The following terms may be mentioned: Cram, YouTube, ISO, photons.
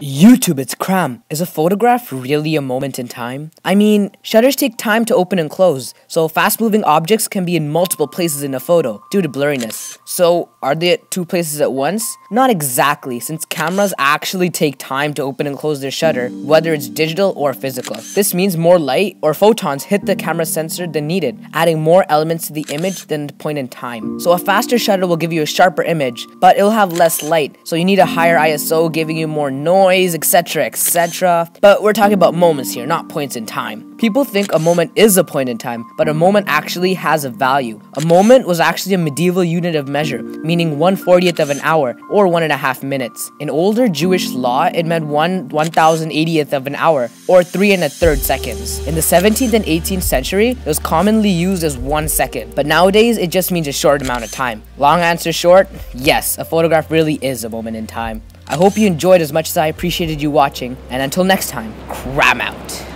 YouTube, it's cram. Is a photograph really a moment in time? I mean, shutters take time to open and close, so fast-moving objects can be in multiple places in a photo due to blurriness. So, are they at two places at once? Not exactly, since cameras actually take time to open and close their shutter, whether it's digital or physical. This means more light or photons hit the camera sensor than needed, adding more elements to the image than the point in time. So a faster shutter will give you a sharper image, but it'll have less light, so you need a higher ISO giving you more noise, etc, etc. But we're talking about moments here, not points in time. People think a moment is a point in time, but a moment actually has a value. A moment was actually a medieval unit of measure, meaning 1/40th of an hour, or 1.5 minutes. In older Jewish law, it meant 1,080th of an hour, or 3 1/3 seconds. In the 17th and 18th century, it was commonly used as 1 second, but nowadays it just means a short amount of time. Long answer short, yes, a photograph really is a moment in time. I hope you enjoyed as much as I appreciated you watching, and until next time, cram out!